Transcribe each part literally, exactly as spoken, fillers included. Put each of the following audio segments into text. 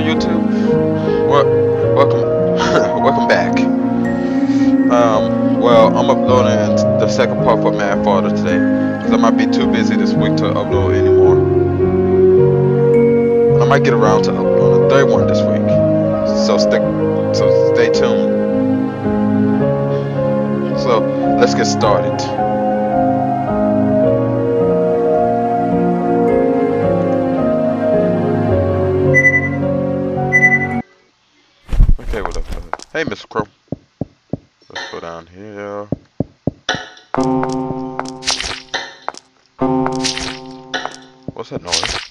Hello YouTube. Well, welcome welcome back. Um well, I'm uploading the second part for Mad Father today because I might be too busy this week to upload anymore. And I might get around to uploading the third one this week. So stick so stay tuned. So let's get started. Hey, Mister Crow. Let's go down here. What's that noise?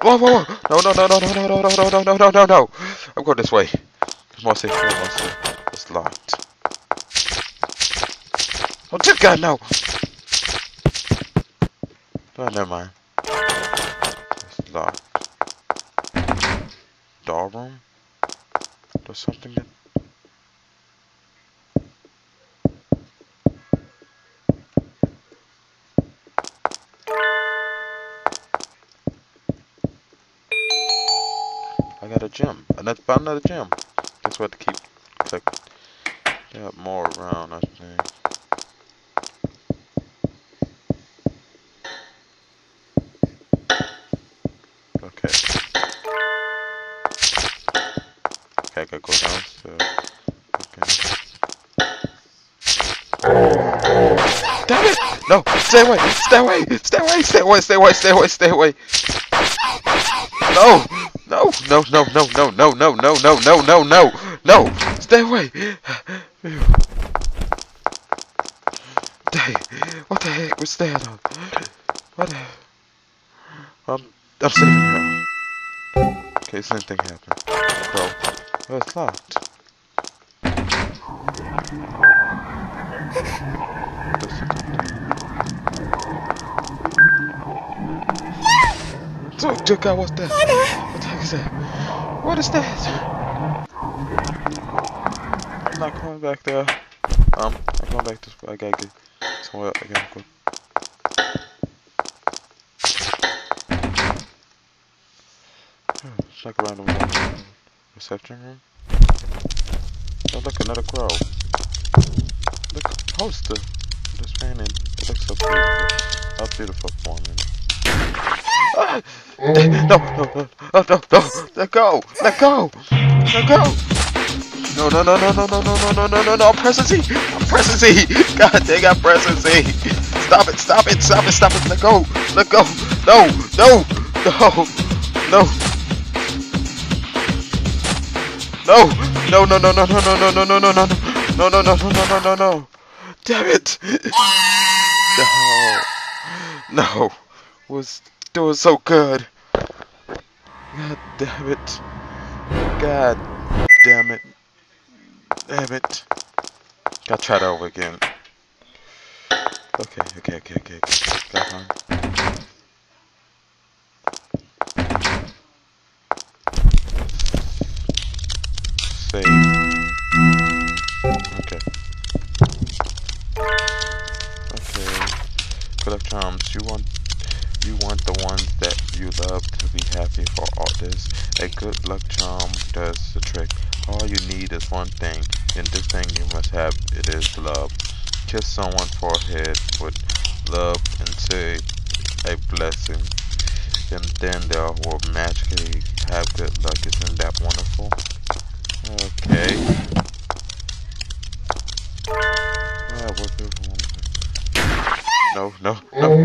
Whoa, whoa, whoa! No, no, no, no, no, no, no, no, no, no, no, no, no! I'm going this way. Come on, safe. Come on, safe. It's locked. Oh, this guy, no! Oh, never mind. It's locked. Doll room? There's something that... I got a gem. I found another gem. That's what I have to keep clicking. Got more around, I think. I gotta go down, so... Okay. Damn it! No! Stay away! Stay away! Stay away! Stay away! Stay away! Stay away! Stay away! No! No! No! No! No! No! No! No! No! No! No! No! No! No! Stay away! Dang! What the heck was that on? What the... I'm... I'm saving now. In case anything happens. Bro. Oh, it's locked. So, dear God, what's that? What the heck is that? What is that? I'm not coming back there. Um, I'm going back this way. I gotta get somewhere. I gotta go. It's like around the way. Reception room. Oh, look, another crow. Look, how's the this painting? It looks so beautiful. How beautiful for me. Ah! Oh. No, no, no, no, no, no, let go, let go, let go. No, no, no, no, no, no, no, no, no, no, no, I'm pressing Z. I'm pressing Z. God dang, I'm pressing Z. Stop it, stop it, stop it, stop it. Let go, let go. No, no, no, no. No! No! No! No! No! No! No! No! No! No! No! No! No! No! No! No! No! No! Damn it! No! No! Was doing so good. God damn it! God damn it! Damn it! Gotta try that over again. Okay. Okay. Okay. Okay. Got one. Okay. Okay. Collect charms. You want you want the ones that you love to be happy for all this. A good luck charm does the trick. All you need is one thing, and this thing you must have it is love. Kiss someone's forehead with love and say a blessing. And then they will magically have good luck. Isn't that wonderful? Okay. No, no, no, no, no,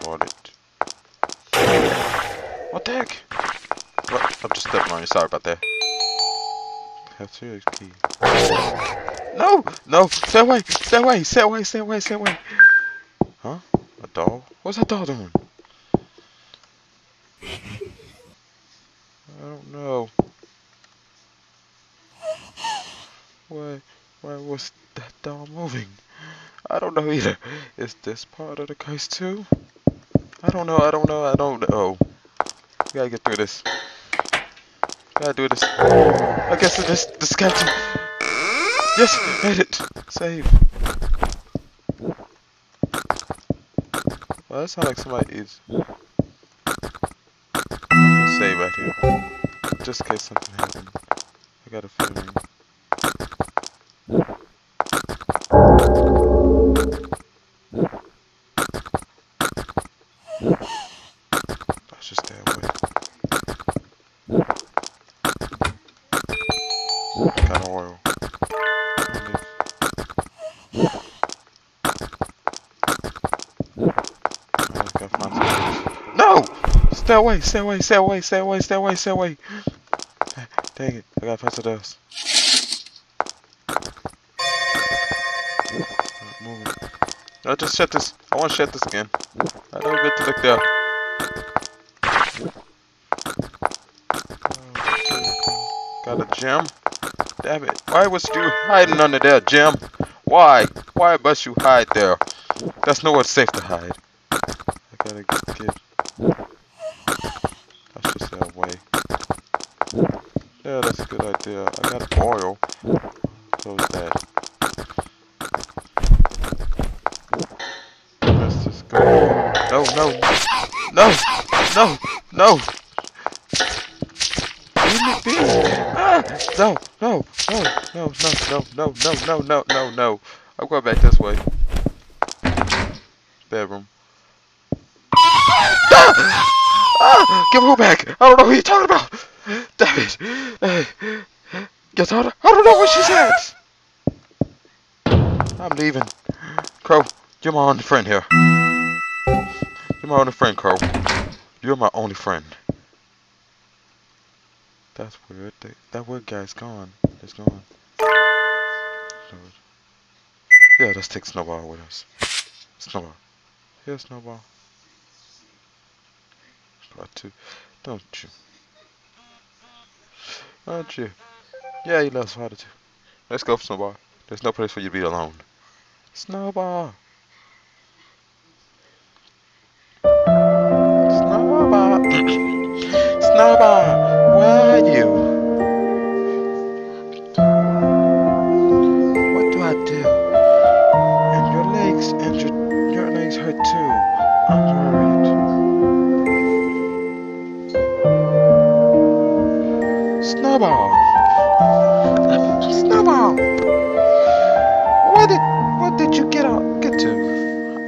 Toilet. What the heck? What? I'm just stepping on you. Sorry about that. Have serious key. No! No! Stay away! Stay away! Stay away! Stay away! Stay away! Huh? A doll? What's that doll doing? all moving? I don't know either. Is this part of the curse too? I don't know, I don't know, I don't know. We gotta get through this. Gotta do this. I guess it's this, the skeleton. Yes, made it. Save. Well, that sounds like somebody is. Save right here. Just in case something happened. I got a feeling. That's just that way. Got oil. No! Stay away, stay away, stay away, stay away, stay away, stay away. Dang it, I gotta pass the dust. I'll just shut this. I want to shut this again. I don't get to look there. Got a gem? Damn it. Why was you hiding under there, Jim? Why? Why must you hide there? That's nowhere safe to hide. I gotta get. That's just that way. Yeah, that's a good idea. I got oil. So is that. No, no, no, no, no. Leave me be. Ah, no, no, no, no, no, no, no, no, no, no, no. I'm going back this way. Bedroom. Ah! Ah! Give her back. I don't know who you're talking about. Damn it. Uh, get out. I don't know where she's at. I'm leaving. Crow, you're my only friend here. You're my only friend, Crow. You're my only friend. That's weird. They, that weird guy's gone. He's gone. Yeah, let's take Snowball with us. Snowball. Here's Snowball. Part two. Don't you? Don't you? Yeah, he loves Father too. Let's go, Snowball. There's no place for you to be alone. Snowball. Snowball, where are you? What do I do? And your legs, and your, your legs hurt too. I'm worried. Snowball, Snowball, where did what did you get out, get to?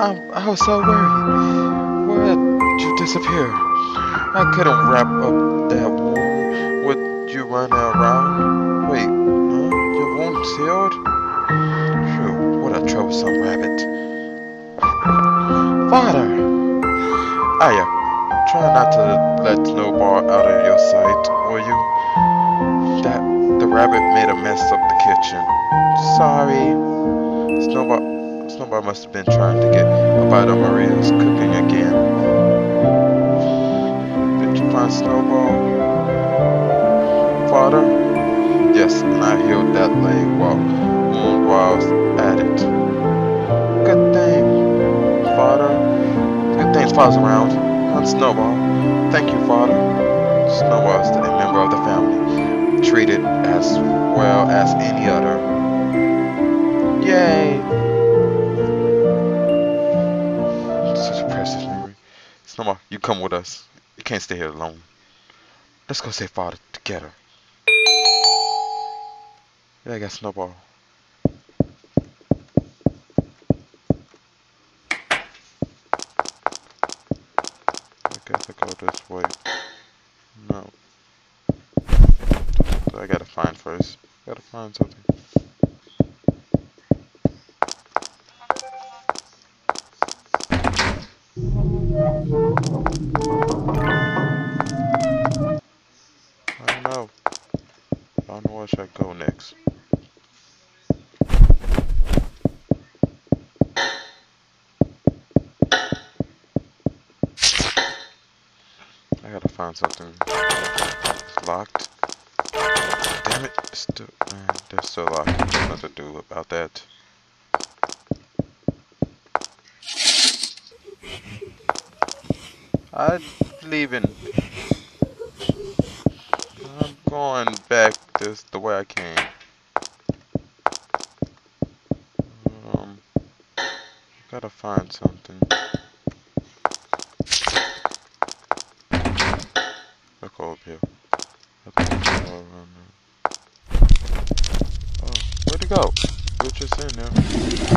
I'm I was so worried. Where did you disappear? I couldn't wrap up that wound. Would you run around? Wait, huh? Your wound sealed? Phew, what a troublesome rabbit. Father! Aya, try not to let Snowball out of your sight, will you? That the rabbit made a mess of the kitchen. Sorry. Snowball, Snowball must have been trying to get a bite of Maria's cooking again. My Snowball, Father. Yes, and I healed that leg while wound while I was at it. Good thing, Father. Good thing Father's around. I'm Snowball. Thank you, Father. Snowball is a member of the family, treated as well as any other. Yay! Such a precious memory. Snowball, you come with us. You can't stay here alone. Let's go save Father together. Yeah, I got Snowball. I guess I go this way. No. I gotta find first. I gotta find something. Where should I go next? I gotta find something. It's locked. Damn it! It's still, man, they're still locked. There's nothing to do about that. I'm leaving. I'm going back this the way I came. Um, gotta find something. Look over here. I think I go around there. Oh, where'd it go? You're just in there.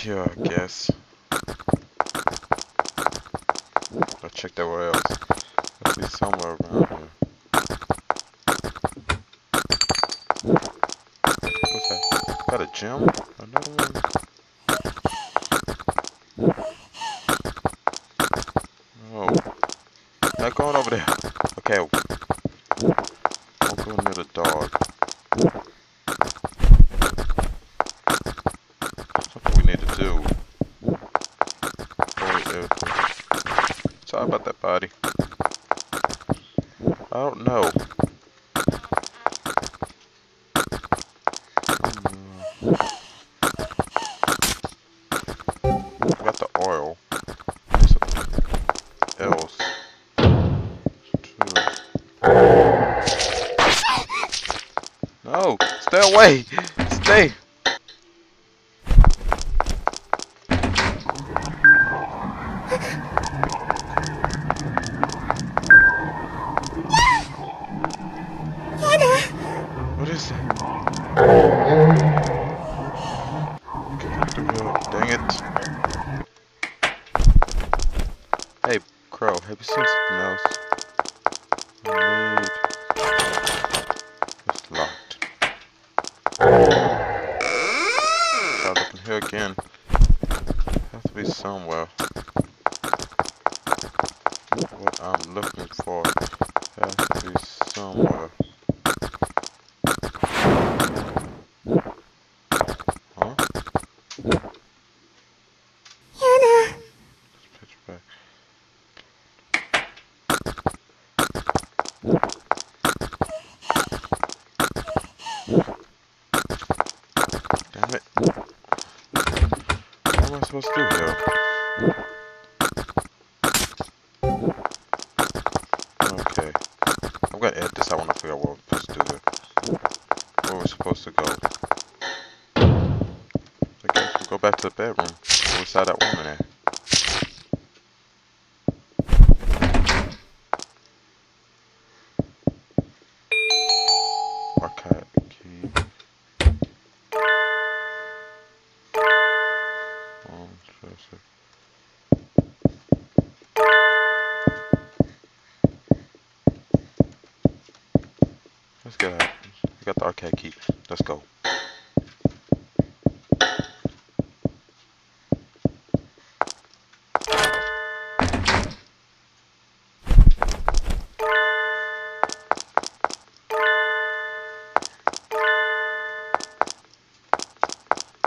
Here, I guess. I'll check that where else. I'll be somewhere around here. What's that? Got a gem? Another one? No. Not going over there. Okay. I'll go near the dog. About that body. I don't know. Mm. Got the oil. Something else. Two. No! Stay away! Stay! Again, has to be somewhere. What I'm looking for has to be somewhere. Huh? Hannah. Let's pitch back. What am I supposed to do here? Okay. I'm gonna edit this. I wanna figure out what we're supposed to do here. Where we're supposed to go. I guess we'll go back to the bedroom. We saw that woman at. Let's get out. We got the arcade key. Let's go. Look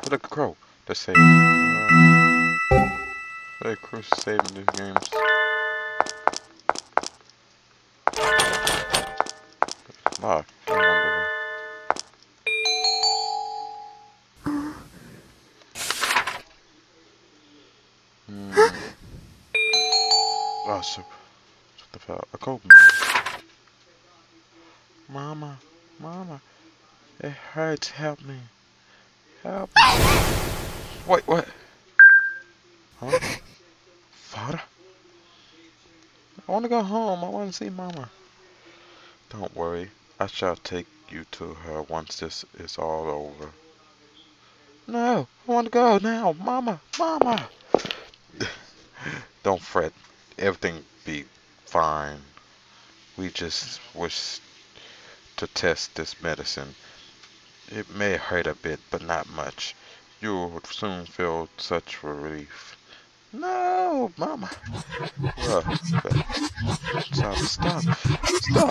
at the crow. They're saving. Uh, the crow's saving these games. Oh, I remember them. mm. Oh, soup. What the fuck? I called me. Mama, Mama, it hurts. Help me. Help me. Wait, what? Huh? Father? I want to go home. I want to see Mama. Don't worry. I shall take you to her once this is all over. No, I want to go now. Mama, Mama. Don't fret. Everything be fine. We just wish to test this medicine. It may hurt a bit, but not much. You will soon feel such relief. No, Mama. Well, stop, stop, stop.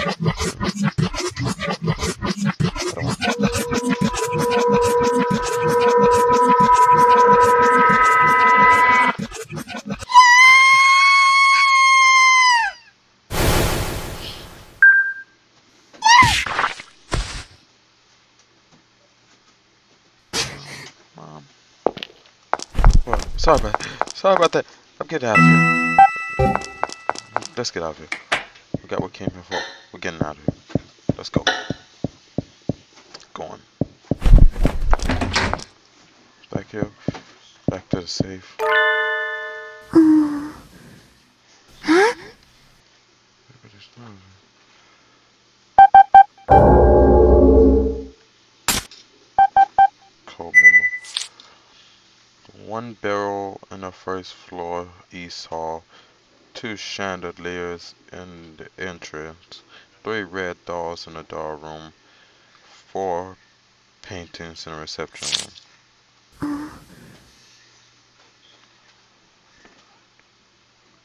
Mom. Well, sorry about that. Sorry about that. I'm getting out of here. Let's get out of here. We got what we came here for. We're getting out of here. Let's go. Going. Back here. Back to the safe. Cold memo. One barrel in the first floor east hall, two chandeliers in the entrance, three red dolls in the doll room, four paintings in the reception room.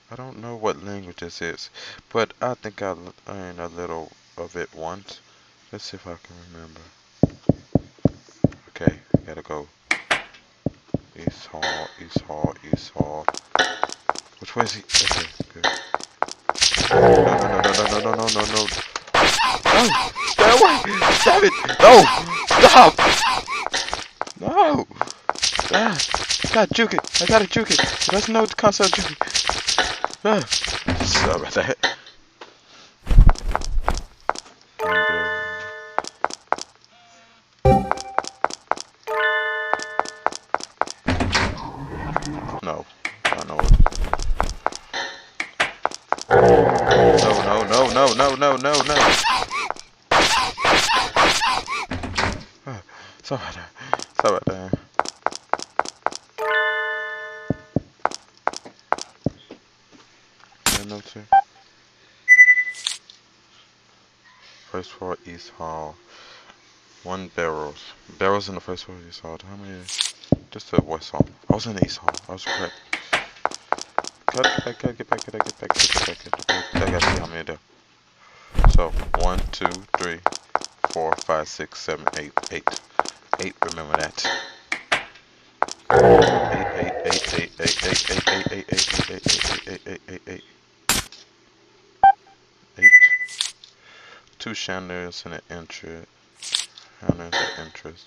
I don't know what language this is, but I think I learned a little of it once. Let's see if I can remember. Okay, I gotta go. East hall, east hall, east hall. Which way is he? Okay, good. No, no, no, no, no, no, no, no, no. No! Stay away! Stop it! No! Stop! No! Ah! I gotta juke it! I gotta juke it! He doesn't know the concept of juke it. Ah! Sorry about that. No, no, no, no, no. Oh, sorry about that. Sorry about that. First floor east hall. One barrels. Barrels in the first floor east hall. How many? Just the west hall. I was in the east hall. I was correct. Cut. I gotta get back. I gotta get back. Get back. Get back. I gotta see how many there. So, one, two, three, four, five, six, seven, eight, eight. Eight, remember that. Eight, eight, eight, eight, eight, eight, eight, eight, eight, eight, eight, eight, eight, eight, eight. Two chandeliers and an entrance. Chandeliers and entrance.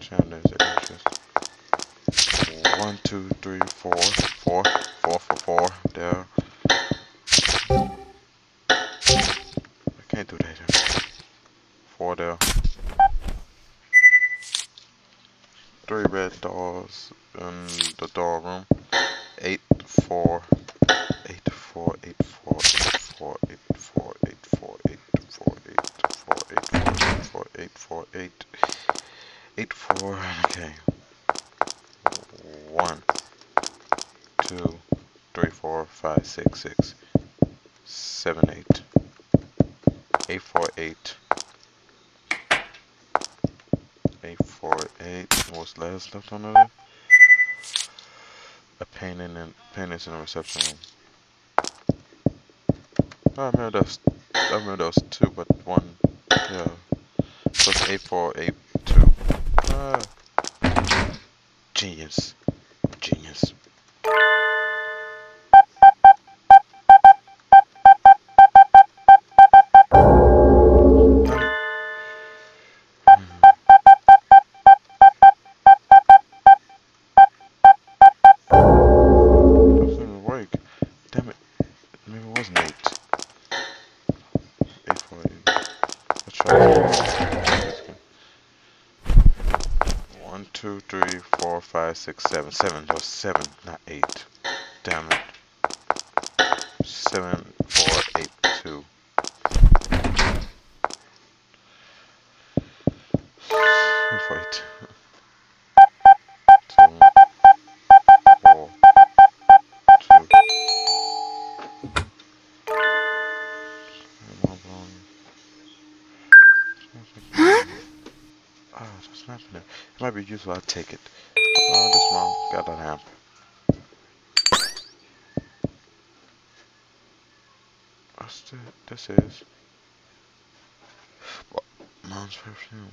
Chandeliers and entrance. One, two, three, four, four, four, four, four, there. Can't do that here. Four there. Three red dolls in the doll room. Eight, four, eight, four, eight, four, eight, four, eight, four, eight, four, eight, four, eight, four, eight, four, eight, four, eight, eight, four. Okay. One, two, three, four, five, six, six, seven, eight. Eight four eight. Eight four eight. What's last left on there? A painting and paintings in a reception room. I remember those. I remember those two, but one. Yeah. So it's eight four eight two. Ah. Genius. Genius. One, two, three, four, five, six, seven. Seven. That was seven, not eight. Damn it. Seven, four, eight, two. Wait. It might be useful. I'll take it. Oh, this mom got that amp. What's the, this is what, mom's perfume.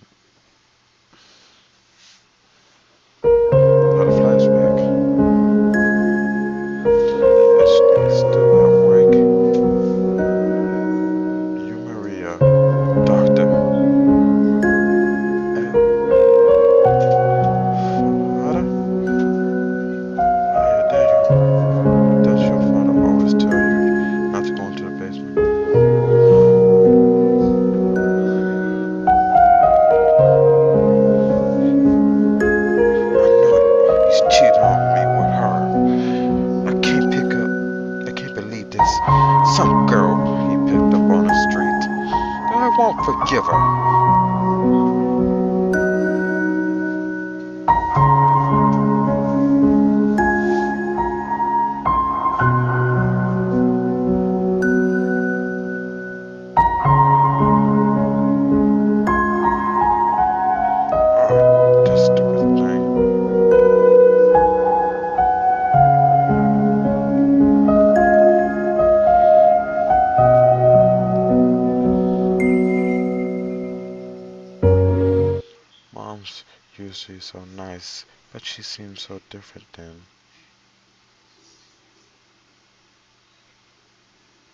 She's so nice, but she seems so different then.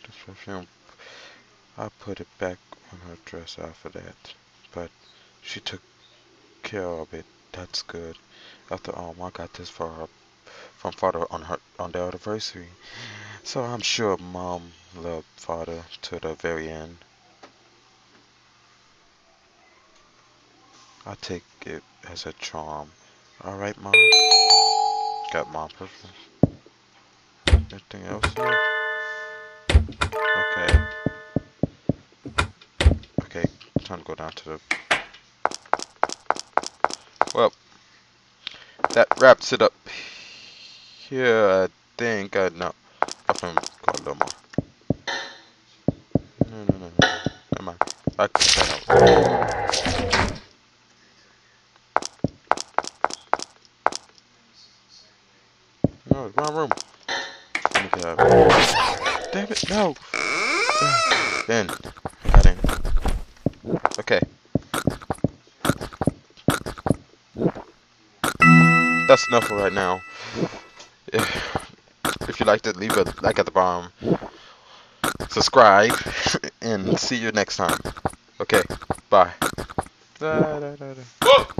This perfume, I put it back on her dress after that, but she took care of it. That's good. After all, I got this for her from father on her on their anniversary, so I'm sure mom loved father to the very end. I take it as a charm. Alright, mom. Got mom perfect. Anything else? Okay. Okay, time to go down to the... Well, that wraps it up here, I think. I know. I'm going to go a little more. No, no, no, no. Never mind. I cut that out. No, it's my room. Let me get out of here. Damn it, no! Then, got in. Okay. That's enough for right now. If, if you liked it, leave a like at the bottom. Subscribe, and see you next time. Okay, bye. Da, da, da, da.